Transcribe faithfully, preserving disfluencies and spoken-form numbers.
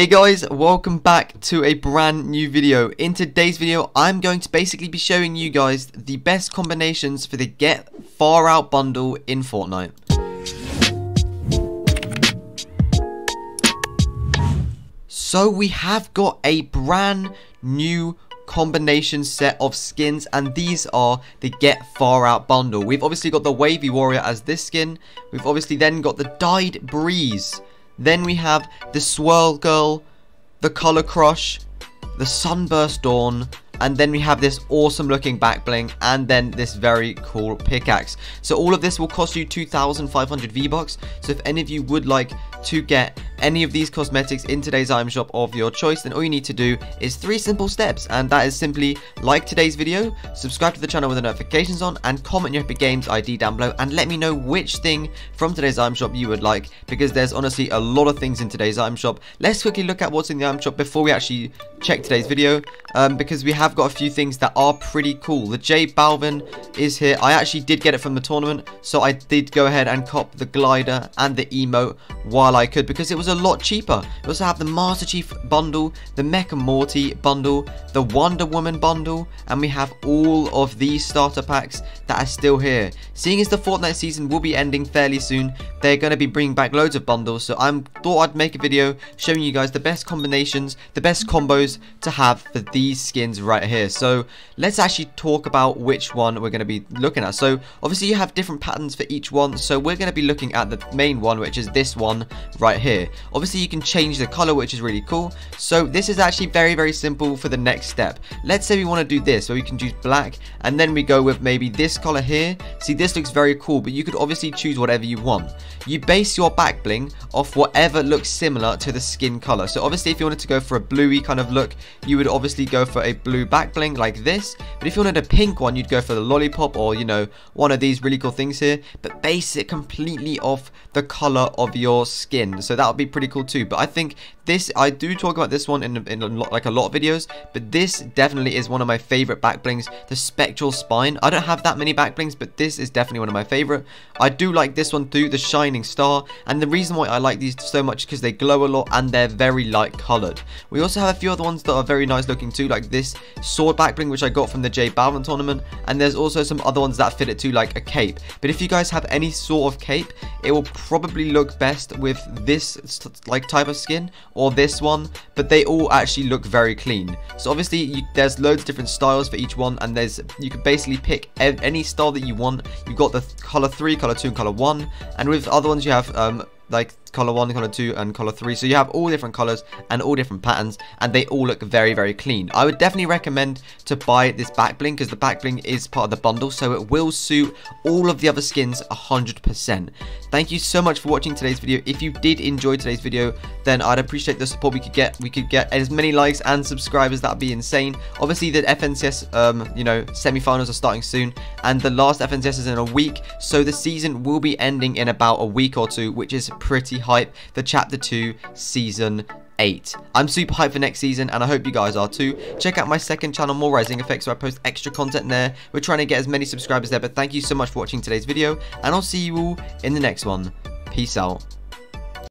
Hey guys, welcome back to a brand new video. In today's video, I'm going to basically be showing you guys the best combinations for the Get Far Out Bundle in Fortnite. So we have got a brand new combination set of skins, and these are the Get Far Out Bundle. We've obviously got the Wavy Warrior as this skin. We've obviously then got the Dyed Breeze. Then we have the Swirl Girl, the Color Crush, the Sunburst Dawn, and then we have this awesome looking back bling, and then this very cool pickaxe. So all of this will cost you two thousand five hundred V-Bucks. So if any of you would like to get any of these cosmetics in today's item shop of your choice, then all you need to do is three simple steps, and that is simply like today's video, subscribe to the channel with the notifications on, and comment your Epic Games I D down below and let me know which thing from today's item shop you would like, because there's honestly a lot of things in today's item shop. Let's quickly look at what's in the item shop before we actually check today's video, um, because we have I've got a few things that are pretty cool. The J Balvin is here. I actually did get it from the tournament, so I did go ahead and cop the glider and the emote while I could, because it was a lot cheaper. We also have the Master Chief bundle, the Mecha Morty bundle, the Wonder Woman bundle, and we have all of these starter packs that are still here. Seeing as the Fortnite season will be ending fairly soon, they're going to be bringing back loads of bundles, so I thought I'd make a video showing you guys the best combinations, the best combos to have for these skins right here. So let's actually talk about which one we're going to be looking at. So obviously you have different patterns for each one, so we're going to be looking at the main one, which is this one right here. Obviously you can change the color, which is really cool. So this is actually very very simple for the next step. Let's say we want to do this, so we can choose black, and then we go with maybe this color here. See, this looks very cool, but you could obviously choose whatever you want. You base your back bling off whatever looks similar to the skin color. So obviously if you wanted to go for a bluey kind of look, you would obviously go for a blue back bling like this, but if you wanted a pink one, you'd go for the lollipop, or you know, one of these really cool things here, but base it completely off the color of your skin. So that would be pretty cool too. But I think this, I do talk about this one in, in a lot, like a lot of videos, but this definitely is one of my favorite back blings, the Spectral Spine. I don't have that many back blings, but this is definitely one of my favorite. I do like this one too, the Shining Star, and the reason why I like these so much is because they glow a lot and they're very light colored. We also have a few other ones that are very nice looking too, like this sword back bling, which I got from the J Balvin tournament, and there's also some other ones that fit it to, like a cape. But if you guys have any sort of cape, it will probably look best with this like type of skin or this one, but they all actually look very clean. So obviously you, there's loads of different styles for each one, and there's, you can basically pick ev any style that you want. You've got the color three, color two, and color one, and with other ones you have um like color one, color two, and color three. So you have all different colors and all different patterns, and they all look very very clean. I would definitely recommend to buy this back bling, because the back bling is part of the bundle, so it will suit all of the other skins one hundred percent. Thank you so much for watching today's video. If you did enjoy today's video, then I'd appreciate the support. We could get we could get as many likes and subscribers, that'd be insane. Obviously the F N C S um you know semi-finals are starting soon, and the last F N C S is in a week, so the season will be ending in about a week or two, which is pretty hype for chapter two season eight. I'm super hyped for next season, and I hope you guys are too. Check out my second channel, More Rising Effects, where I post extra content there. We're trying to get as many subscribers there, but thank you so much for watching today's video, and I'll see you all in the next one. Peace out.